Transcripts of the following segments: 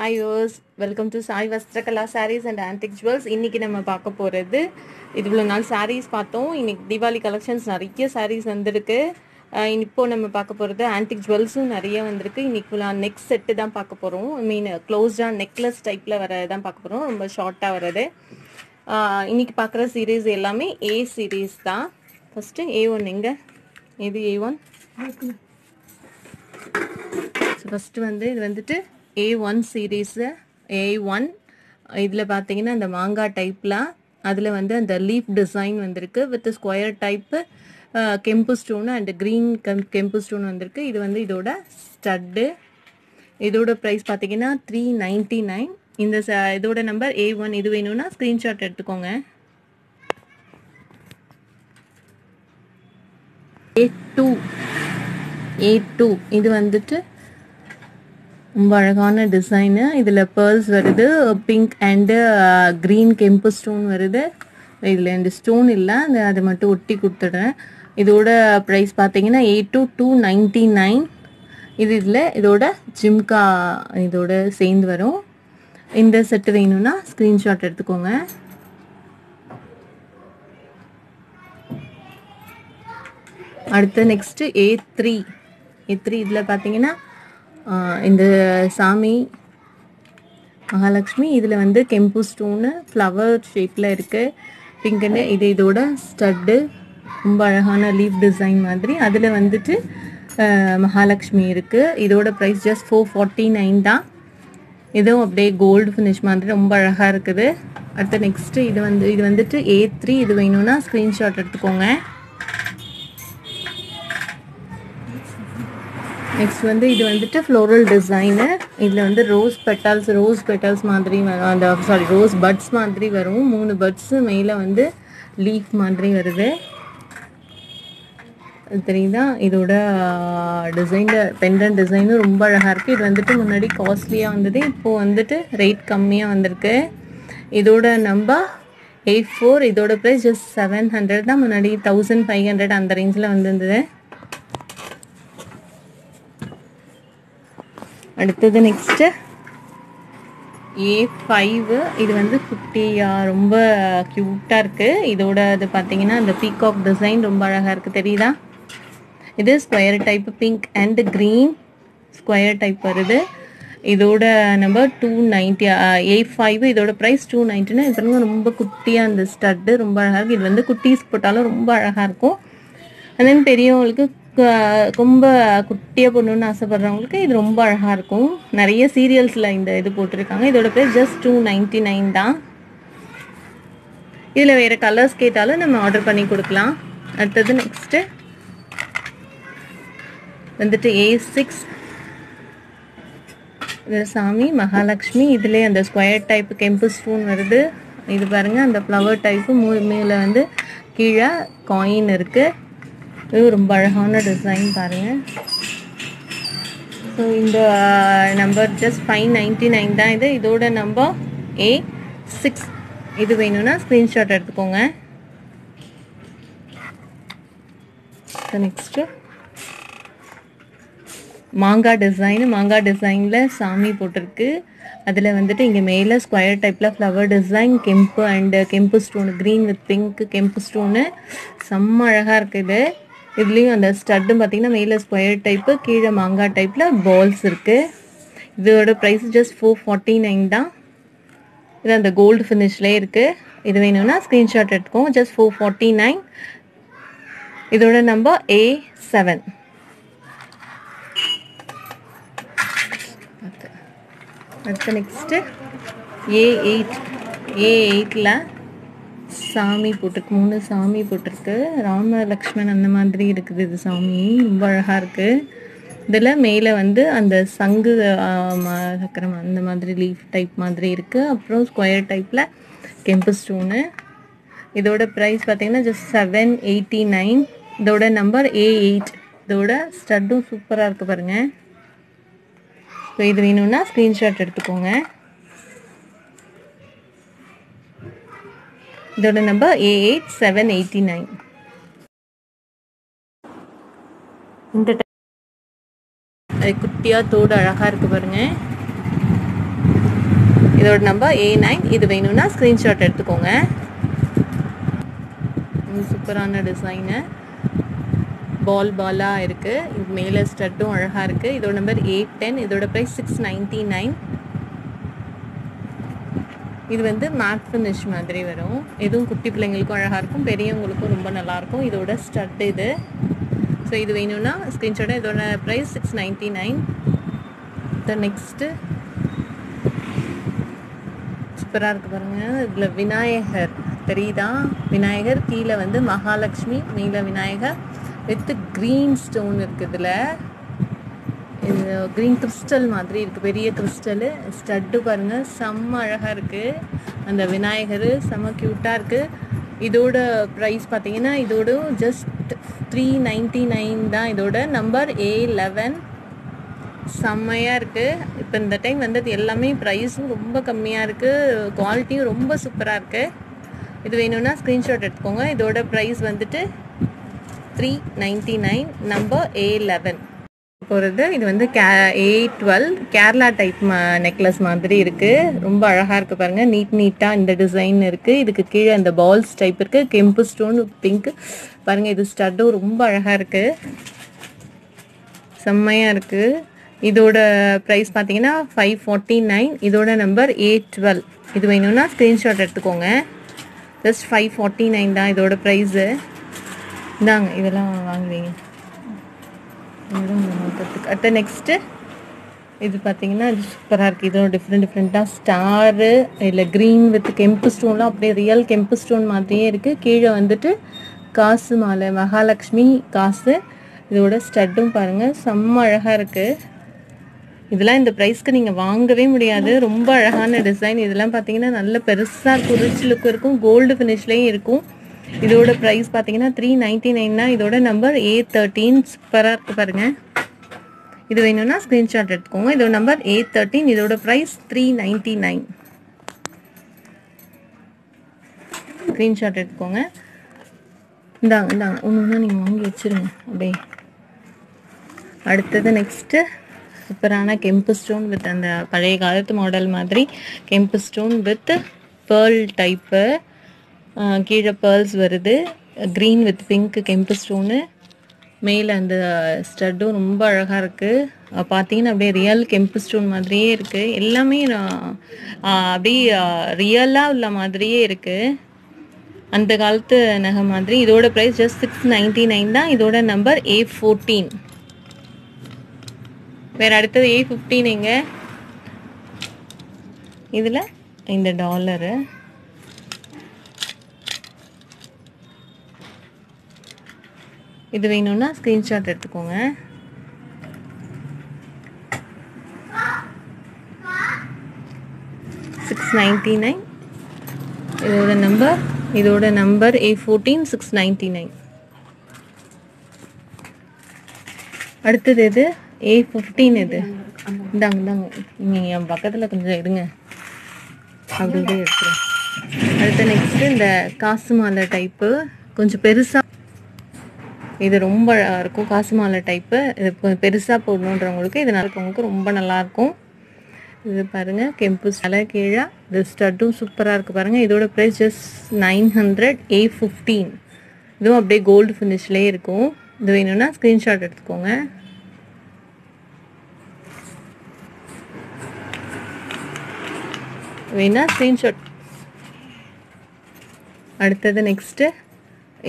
Hi viewers, welcome to Saivasthrakala Sarees and Antique Jewels. இன்னைக்கு நம்ம பார்க்க போறது இதுல நாள் sarees பார்த்தோம். இன்னைக்கு தீபாவளி கலெக்ஷன்ஸ் நிறைய sarees வந்திருக்கு. இப்போ நம்ம பார்க்க போறது antique jewels நிறைய வந்திருக்கு. இன்னைக்கு நான் neck set தான் பார்க்க போறோம். I mean closed down necklace typeல வரது தான் பார்க்க போறோம். ரொம்ப ஷார்ட்டா வரது. இன்னைக்கு பார்க்குற series எல்லாமே A series தான். First A1 எங்க? இது A1. First இது வந்துட்டு A1 series A1 इधर बातें कि ना इंद मांगा type ला आदले वंदे इंद leaf design वंदरके with square type campus stone and green campus stone वंदरके इधर वंदे इधोड़ा stud इधोड़ा price बातें कि ना 399 इंद सा इधोड़ा number A1 इधर वेनो ना screenshot ऐड कोंगे A2 इधर वंदे टे बड़ा डिजाइन इधर पर्ल्स वरुद पिंक एंड ग्रीन केम्पु स्टोन वरुद इधर स्टोन इल्ला अदु मट्टुम ओट्टी कुडुत्तुट्रेन इदोड प्राइस पात्तींगन्ना 8299 इदु इल्ला इदोड जिम्का इदोड सेंदु वरुम इंद सेट वेणुना स्क्रीनशॉट एडुत्तुकोंगा अडुत्त नेक्स्ट A3 इदुला पात्तींगन्ना இந்த சாமி மகாலட்சுமி இதுல வந்து கெம்பு ஸ்டோன் फ्लावर ஷேப்ல இருக்கு பிங்க் அண்ட் இதோட ஸ்டட் ரொம்ப அழகான லீஃப் டிசைன் மாதிரி அதுல வந்துட்டு மகாலட்சுமி இருக்கு இதோட பிரைஸ் just 449 தான் இது அப்படியே கோல்ட் ஃபினிஷ் மாதிரி ரொம்ப அழகா இருக்குது அடுத்து நெக்ஸ்ட் இது வந்துட்டு A3 இது வேணும்னா ஸ்கிரீன்ஷாட் எடுத்துக்கோங்க नेक्स्ट வந்து இது வந்துட்டு फ्लोरल டிசைன் இதுல வந்து ரோஸ் பெட்டல்ஸ் மாதிரி சாரி ரோஸ் பட்ஸ் மாதிரி வரும் மூணு பட்ஸ் மேல வந்து லீஃப் மாதிரி வருது தெரியுதா இதோட டிசைன் பெண்டன்ட் டிசைன் ரொம்ப அழகா இருக்கு இது வந்துட்டு முன்னாடி காஸ்ட்லியா வந்தது இப்போ வந்துட்டு ரேட் கம்மியா வந்திருக்கு இதோட நம்பர் A4 இதோட பிரைஸ் just 700 தான் முன்னாடி 1500 அந்த ரேஞ்ச்ல வந்திருந்தது அடுத்து நெக்ஸ்ட் A5 இது வந்து குட்டியா ரொம்ப கியூட்டா இருக்கு இதோட அது பாத்தீங்கன்னா அந்த பீகாக் டிசைன் ரொம்ப அழகா இருக்கு தெரியுதா இது square type pink and green square type வருது இதோட நம்பர் 290 A5 இதோட பிரைஸ் 290 இது பாருங்க ரொம்ப குட்டியா அந்த ஸ்டட் ரொம்ப அழகா இருக்கு இது வந்து குட்டீஸ் போட்டாலும் ரொம்ப அழகா இருக்கும் and then பெரியவங்களுக்கு ரொம்ப குட்டியா பண்ணனும்னு ஆசைப்படுறவங்களுக்கு இது ரொம்ப அழகா இருக்கும் நிறைய சீரியல்ஸ்ல இது போட்டுருக்காங்க இதோட பிரைஸ் just 299 தான் இதுல வேற கலர்ஸ் கேட்டாலும் நம்ம ஆர்டர் பண்ணி கொடுக்கலாம் அடுத்து நெக்ஸ்ட் வந்துட்டு A6 இது சாமி மகாலட்சுமி இதுல அந்த ஸ்கொயர் டைப் கேம்பஸ் ஸ்டோன் வருது இது பாருங்க அந்த ஃப்ளவர் டைப் மேல வந்து கீழ காயின் இருக்கு இது ரொம்ப அழகான டிசைன் பாருங்க சோ இந்த நம்பர் just 599 தான் இது இதோட நம்பர் A6 இது வேணும்னா ஸ்கிரீன்ஷாட் எடுத்துக்கோங்க நெக்ஸ்ட் மாங்கா டிசைன்ல சாமி போட்டுருக்கு அதுல வந்துட்டு இங்க மேல ஸ்கொயர் டைப்ல ஃப்ளவர் டிசைன் கெம்பு அண்ட் கெம்பு ஸ்டோன் green with pink கெம்பு ஸ்டோன் செம்ம அழகா இருக்கு இது இதுலயும் அந்த ஸ்டட் பாத்தீங்கன்னா மேல ஸ்கொயர் டைப் கீழ மாங்கா டைப்ல பால்ஸ் இருக்கு இதோட பிரைஸ் just 449 தான் இது அந்த கோல்ட் ஃபினிஷ்ல இருக்கு இது வேணும்னா ஸ்கிரீன்ஷாட் எடுத்துக்கோங்க just 449 இதோட நம்பர் A7 அடுத்து நெக்ஸ்ட் A8ல சாமி போட்டுருக்கு மூணு சாமி போட்டுருக்கு ராம லக்ஷ்மணன் அந்த மாதிரி இருக்குது இது சாமி ரொம்ப அழகா இருக்கு இதுல மேல வந்து அந்த சங்கு சக்கரம் அந்த மாதிரி லீஃப் டைப் மாதிரி இருக்கு அப்புறம் ஸ்கொயர் டைப்ல கேம்பஸ் ஸ்டோன் இதோட பிரைஸ் பாத்தீங்கன்னா just 789 இதோட நம்பர் A8 இதோட ஸ்டட்டும் சூப்பரா இருக்கு பாருங்க சோ இது வேணும்னா ஸ்கிரீன்ஷாட் எடுத்துக்கோங்க இதோட நம்பர் A8789 இந்த குட்டியா தோடு அழகா இருக்கு பாருங்க இதோட நம்பர் A9 இது வேணும்னா ஸ்கிரீன்ஷாட் எடுத்துக்கோங்க இது சூப்பரான டிசைன் பால் பாலா இருக்கு இது மேல ஸ்டட்டும் அழகா இருக்கு இதோட நம்பர் A10 இதோட பிரைஸ் 699 இது வந்து மேட் ஃபினிஷ் மாதிரி வரும் இதுவும் குட்டி பிள்ளைகளுக்கும் அழகா இருக்கும் பெரியவங்களுக்கும் ரொம்ப நல்லா இருக்கும் இதோட ஸ்டட் இது சோ இது வேணும்னா ஸ்கிரீன்ஷாட் இதோட பிரைஸ் 699 the next சூப்பரா இருக்கு பாருங்க இதுல விநாயகர் தெரியுதா விநாயகர் கீழ வந்து மகாலட்சுமி நீல விநாயகர் வித் green stone இருக்குதுல இது green crystal மாதிரி இருக்கு பெரிய crystal ஸ்டட் பாருங்க செம்ம அழகா இருக்கு அந்த விநாயகர் செம்ம கியூட்டா இருக்கு இதோட price பாத்தீங்கன்னா இதோட just 399 தான் இதோட நம்பர் A11 செம்மையா இருக்கு இப்போ இந்த டைம் வந்தது எல்லாமே பிரைஸும் ரொம்ப கம்மியா இருக்கு குவாலிட்டியும் ரொம்ப சூப்பரா இருக்கு இது வேணும்னா ஸ்கிரீன்ஷாட் எடுத்துக்கோங்க இதோட பிரைஸ் வந்துட்டு 399 நம்பர் A11 போறது இது வந்து A12 கேரளா டைப் நெக்லஸ் மாதிரி இருக்கு ரொம்ப அழகா இருக்கு பாருங்க நீட்டா இந்த டிசைன் இருக்கு இதுக்கு கீழே அந்த பால்ஸ் டைப் இருக்கு கெம்பு ஸ்டோன் பிங்க் பாருங்க இது ஸ்டட் ரொம்ப அழகா இருக்கு செம்மையா இருக்கு இதோட பிரைஸ் பாத்தீங்கன்னா 549 இதோட நம்பர் A12 இது வேணும்னா ஸ்கிரீன்ஷாட் எடுத்துக்கோங்க ஜஸ்ட் 549 தான் இதோட பிரைஸ் இந்தாங்க இதெல்லாம் வாங்குவீங்க அடுத்த நெக்ஸ்ட் இது பாத்தீங்கன்னா சூப்பரா இருக்கு இதோட டிஃப்ரெண்டா ஸ்டார் இல்ல கிரீன் வித் கெம்பு ஸ்டோன்லாம் அப்படியே ரியல் கெம்பு ஸ்டோன் மாதிரியே இருக்கு கீழே வந்துட்டு காசு மாலை மகாலட்சுமி காசு இதோட ஸ்டட்டும் பாருங்க செம்ம அழகா இருக்கு இதெல்லாம் இந்த பிரைஸ்க்கு நீங்க வாங்கவே முடியாது ரொம்ப அழகான டிசைன் இதெல்லாம் பாத்தீங்கன்னா நல்ல பெருசா குரிச்சலுக்கு இருக்கும் கோல்டு ஃபினிஷ்லயும் இருக்கும் இதோட பிரைஸ் பாத்தீங்கன்னா 399 தான் இதோட நம்பர் A13 சூப்பரா இருக்கு பாருங்க இது வேணும்னா ஸ்கிரீன்ஷாட் எடுத்துக்கோங்க இதோட நம்பர் A13 இதோட பிரைஸ் 399 ஸ்கிரீன்ஷாட் எடுத்துக்கோங்க இந்தாங்க ஒன்னொன்னா நீங்க வாங்கி வச்சிருங்க அப்படியே அடுத்தது நெக்ஸ்ட் சூப்பரான கெம்பு ஸ்டோன் வித் அந்த பழைய காலத்து மாடல் மாதிரி கெம்பு ஸ்டோன் வித் பேர்ல் டைப்பு கீழே பேர்ல்ஸ் வருது க்ரீன் வித் பிங்க் கெம்பு ஸ்டோனு மேலே அந்த ஸ்டட்டும் ரொம்ப அழகாக இருக்குது பார்த்தீங்கன்னா அப்படியே ரியல் கெம்பு ஸ்டோன் மாதிரியே இருக்குது எல்லாமே அப்படியே ரியலாக உள்ள மாதிரியே இருக்குது அந்த காலத்து நகை மாதிரி இதோட ப்ரைஸ் ஜஸ்ட் 699 தான் இதோட நம்பர் A14 வேற அடுத்தது A15ங்க இதுல இந்த டாலர் இது வேணும்னா ஸ்கிரீன்ஷாட் எடுத்துக்கோங்க இதோட நம்பர் A14 699 அடுத்தது இது A15 இது இந்தாங்க நீங்கள் என் பக்கத்தில் கொஞ்சம் இருங்க அப்படி எடுத்துருவோம் அடுத்த நெக்ஸ்ட் இந்த காசு மாலை டைப்பு கொஞ்சம் பெருசாக இது ரொம்ப இருக்கும் காசு மாலை டைப்பு இது கொஞ்சம் பெருசாக போடணுன்றவங்களுக்கு இது நடக்கிறவங்களுக்கு ரொம்ப நல்லாயிருக்கும் இது பாருங்கள் கெம்பு தலை கீழே இது ஸ்டட்டும் சூப்பராக இருக்குது பாருங்கள் இதோட ப்ரைஸ் ஜஸ்ட் 900 A15 இதுவும் அப்படியே கோல்டு ஃபினிஷ்லேயே இருக்கும் இது வேணும்னா ஸ்க்ரீன்ஷாட் எடுத்துக்கோங்க வேணா ஸ்கிரீன்ஷாட் அடுத்தது நெக்ஸ்ட்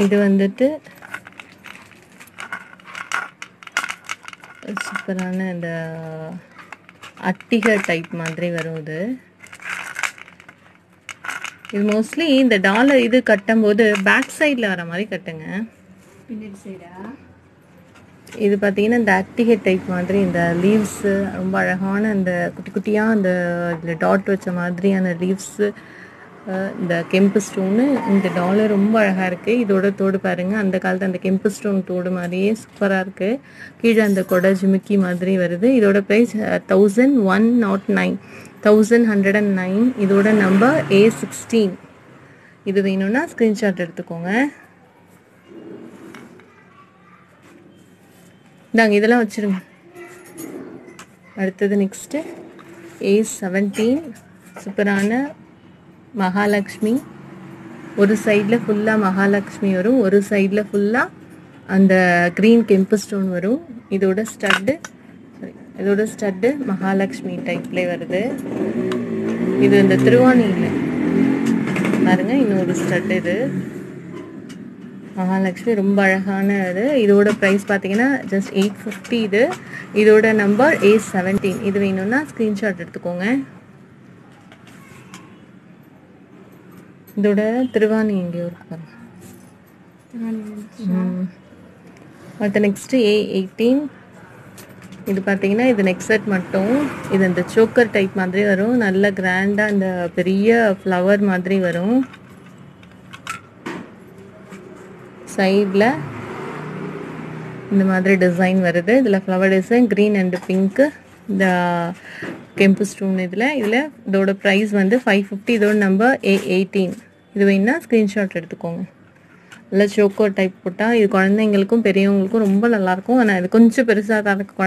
இது வந்துட்டு சூப்பரான இந்த அட்டிகை டைப் மாதிரி வருது இது மோஸ்ட்லி இந்த டாலர் இது கட்டும்போது பேக் சைடில் வர மாதிரி கட்டுங்க இது பார்த்தீங்கன்னா இந்த அட்டிகை டைப் மாதிரி இந்த லீவ்ஸ் ரொம்ப அழகான அந்த குட்டி குட்டியாக அந்த இதில் டாட் வச்ச மாதிரியான லீவ்ஸு இந்த கெம்பு ஸ்டோனு இந்த டாலர் ரொம்ப அழகாக இருக்குது இதோட தோடு பாருங்கள் அந்த காலத்து அந்த கெம்பு ஸ்டோன் தோடு மாதிரியே சூப்பராக இருக்குது கீழே அந்த கொடை ஜிமிக்கி மாதிரி வருது இதோட ப்ரைஸ் 1109 இதோட நம்பர் A16 இது வேணும்னா ஸ்க்ரீன்ஷாட் எடுத்துக்கோங்க இந்தாங்க இதெல்லாம் வச்சுருங்க அடுத்தது நெக்ஸ்ட்டு A17 सूपरान महालक्ष्मी और सैडल फुला महालक्ष्मी वो और सैडल फुला ग्रीन केम्प स्टोन वो इोड स्टड सारी स्टड महालक्ष्मी टाइपल वर्द इतवाणी पारें इन स्टड महालक्ष्मी रोम अलग प्राइस पाती जस्ट 850 इोड नंबर A17 इतना स्क्रीनशॉट ए तिरवाणी अत नेक्स्ट A18 इत पाती नेक्स्ट मटो चोकर टाइप मारे वो ना ग्रांडा फ्लावर मारे वो सैडल इतनी डिजाइन वर्द flower design green and pink केम्प स्टोन इोड प्राइस वो 550 इोड नंबर A18 इतना स्क्रीनशॉट ए चोको टाइप कुछ रोम नल्ला आना कुछ पेसा कुछ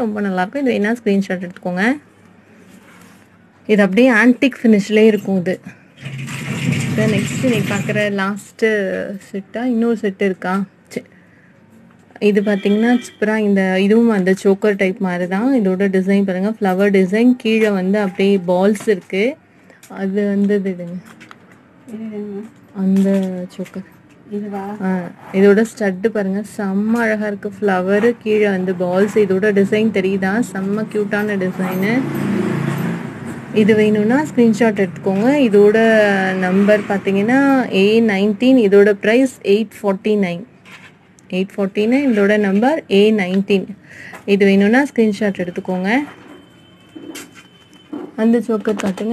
रोम नल्ला इतना स्क्रीनशॉट ए अब एंटीक फिनिश नेक्स्ट नहीं पाक लास्ट सेटा इन सेटा इत पाती सूपर इतना अंत चोकर टाइप मारिदा इोड डिजाइन पारेंगे फ्लवर डिजाइन की अब बॉल्स अोकर स्टड पारेंगे सेम अलग फ्लवर की बॉल्स इोड डिजाइन तरीदा सेम क्यूटान डिजाइन इतना स्क्रीनशॉट इोड नंबर पाती A19 इोड प्राइस 849 814 इोड नंबर A19 इतना स्क्रीनशॉट अंद चोकर काट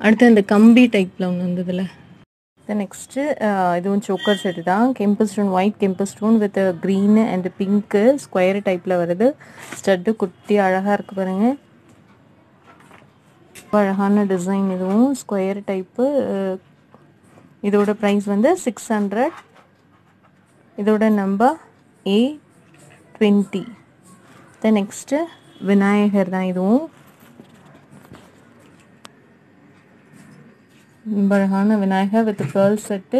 अट्टल अत कमी टाइप उन्न नेक्स्ट इतना चोकर सेटा केम्प स्टोन वाइट केम्प stone with green and pink square टाइपल वर्द स्टड कुटी अलग पारेंगे अलग डिजाइन इतना स्क्वायर टाइप इोड प्राइस वो 600 इोड नंबर A20 नेक्स्ट विनायगर इतना Vinayagar with pearl set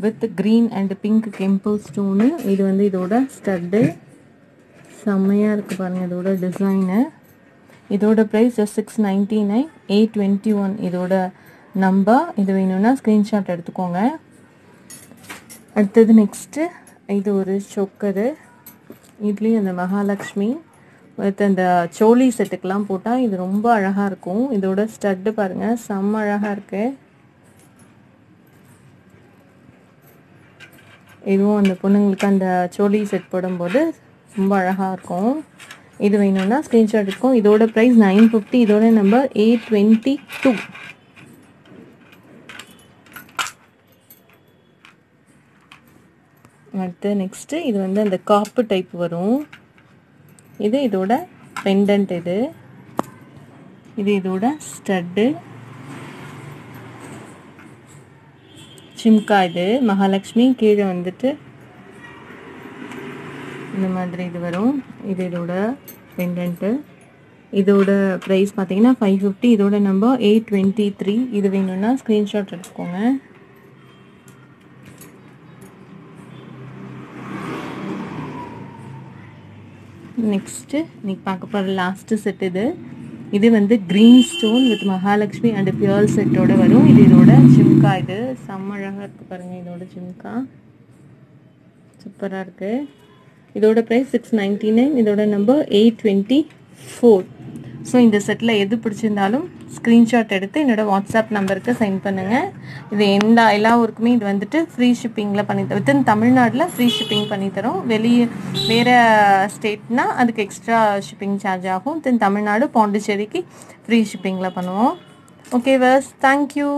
with green and pink केम्पल स्टोन इतना स्टड सेम्मैया पारेंगे डिजाइन इोड प्राइस जस्ट 699 A21 इोड नंबर इतना स्क्रीनशॉट ए नेक्स्ट इतर चोकर इतल महालक्ष्मी चोली सेट्टुक्कला पोट्टा इत रोम्ब अलगा इरुक्कुम इदोड स्टड पारुंगा सेम अलगा इरुक्कु इदुवुम अंद पोन्नुंगलुक्कु अंद चोली सेट पोडुम्बोधु रोम्ब अलगा इरुक्कुम இது வேணும்னா ஸ்கிரீன்ஷாட் எடுத்துக்கோங்க. இதோட பிரைஸ் 950 இதோட நம்பர் A22 அடுத்து நெக்ஸ்ட் இது வந்து அந்த காப்பு டைப் வரும். இது இதோட பெண்டன்ட் இது இது இதோட ஸ்டட் சிம்கா இது மகாலட்சுமி கீழே வந்துட்டு இந்த மாதிரி இது வரும். இது இதோட பெண்டன்ட் இதோட பிரைஸ் பாத்தீங்கன்னா 550 இதோட நம்பர் A23 இது வேணும்னா ஸ்கிரீன்ஷாட் எடுத்துக்கோங்க. நெக்ஸ்ட் நீங்க பார்க்க போற லாஸ்ட் செட் இது இது வந்து green stone with Mahalakshmi and pearl செட்டோட வரும். இது இதோட சிம்கா இது செம்ம அழகா இருக்கு பாருங்க. இதோட சிம்கா சூப்பரா இருக்கு. இதோட பிரைஸ் 699 இதோட நம்பர் A24 ஸோ இந்த செட்டில் எது பிடிச்சிருந்தாலும் ஸ்க்ரீன்ஷாட் எடுத்து என்னோட வாட்ஸ்அப் நம்பருக்கு சென்ட் பண்ணுங்கள். இது எந்த எல்லா ஊருக்குமே இது வந்துட்டு ஃப்ரீ ஷிப்பிங்கில் பண்ணி தரோம். வித்தின் தமிழ்நாட்டில் ஃப்ரீ ஷிப்பிங் பண்ணி தரோம். வெளியே வேறு ஸ்டேட்னா அதுக்கு எக்ஸ்ட்ரா ஷிப்பிங் சார்ஜ் ஆகும். வித்தின் தமிழ்நாடு பாண்டிச்சேரிக்கு ஃப்ரீ ஷிப்பிங்கில் பண்ணுவோம். Okay verse thank you.